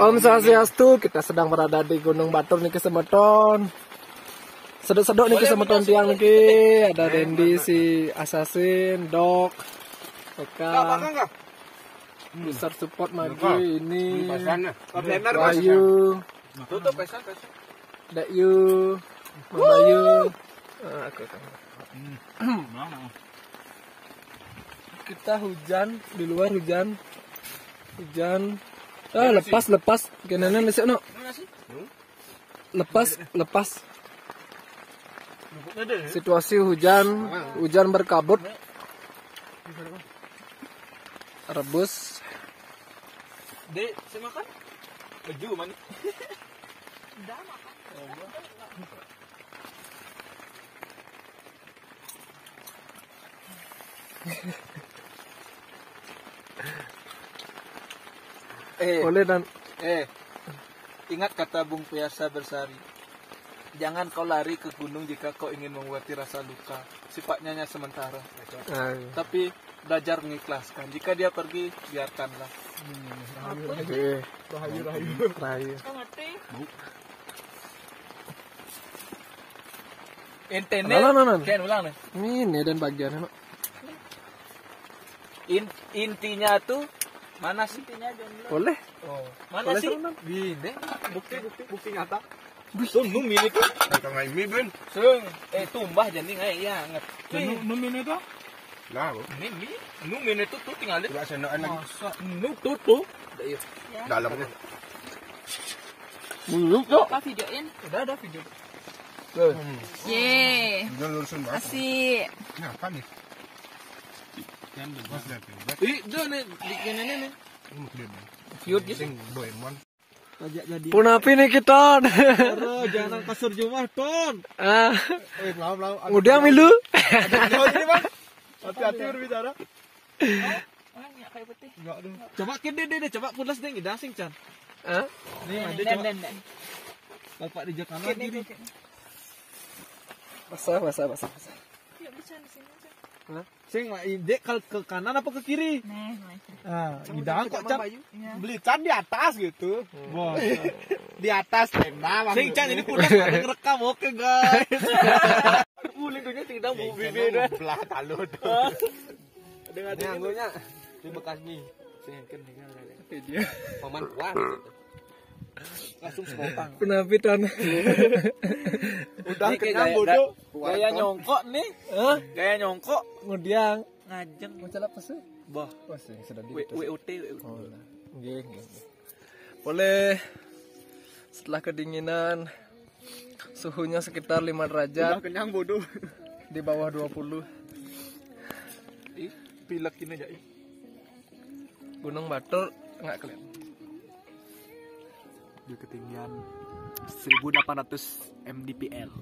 Om Swastiastu, kita sedang berada di Gunung Batur niki semeton. Sedok-sedok niki semeton tiang niki. Ada Randy si Assassin, Dok, Eka. Besar support magi ini. Bayu. Tutup pesan. Dayu. Bayu. Aku kita hujan, di luar hujan. Lepas. Kenapa nasi no? Lepas. Situasi hujan berkabut. Rebus. Dek, saya makan. Keju mana? Dah makan. Boleh dan ingat kata Bung Piasa Bersari, jangan kau lari ke gunung jika kau ingin mengobati rasa luka, sifatnya hanya sementara. Tapi belajar mengikhlaskan. Jika dia pergi, biarkanlah. Rahayu. Entene. Kan ulang nih. Ini dan bagian intinya tuh mana sih intinya? Boleh. Oh, mana sih? Binde. Bukti nyata. Bisa numi itu. Kangai mi ben. Seung tumbah jadi ngai ya nget. Numi itu. Lah, numi. Numi itu tuh tinggal di sendokan lagi. Nu tuh. Dalamnya. Muluk kok. Apa videoin? Udah ada video. Tuh. Ye. Asik. Kenapa nih? Punapi nih kita. Jangan kasur Jumat ton. Udah milu. Hati-hati berbicara. Coba deh, coba pulas deh kita asing Chan. Bapak di Jakarta lagi. Basah. Sing ide ke kanan apa ke kiri? Idang kok Chan beli Chan di atas gitu. Di atas tembak. Sing Chan ini pulas ngerekam oke guys. Lindungnya tidak mau bibi dah. Belah talut. Dengan anggulnya di bekas nih. Sing kan dengan dia. Paman kuat. Langsung sepotong. Kenapa Tuan? Udah kena bodoh. Gaya nyongkok nih. Gaya nyongkok. Ngediang. Ngajeng. Macam apa sih? Bah. WOT. Boleh. Setelah kedinginan. Suhunya sekitar 5 derajat. Udah kenyang bodoh. Di bawah 20. Pilekin aja. Gunung Batur. Nggak kelihatan. Di ketinggian 1800 mdpl.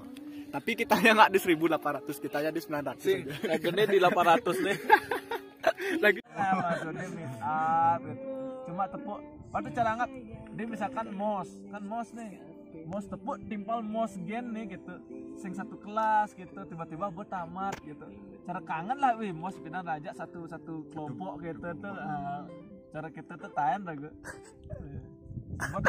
Tapi kitanya nggak di 1800, kitanya di 900. Lagene di 800 nih. Lagi. Cuma tepuk. Waduh calangap. Dia misalkan mos, kan mos nih. Mos tepuk timpal mos gen nih gitu. Sing satu kelas gitu tiba-tiba buat tamat gitu. Cara kangen lah wih mos pindah raja satu kelompok gitu tuh. Cara kita tuh tahan ragu. What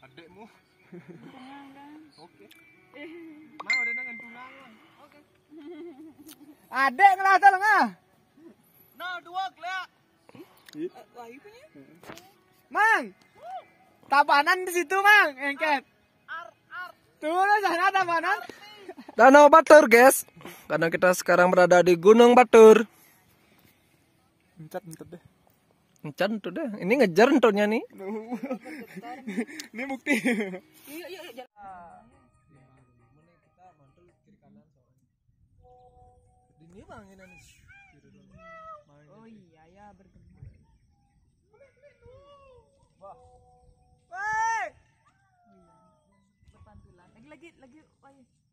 adekmu. Oke. Mau ada dengan tunangan. Oke. Adek ngerasa lengah. No, dua kelak. Lagi punya. Mang. Tabanan di situ, Mang. Engket. Tuh di sana tabanan. Danau Batur, guys. Karena kita sekarang berada di Gunung Batur. Mencet deh. Encan tuh deh, ini ngejar entonnya nih. Ini bukti. Iya. Ini banginan. Oh iya ya, bergema. Wah. Woi. Berpantulan. Lagi.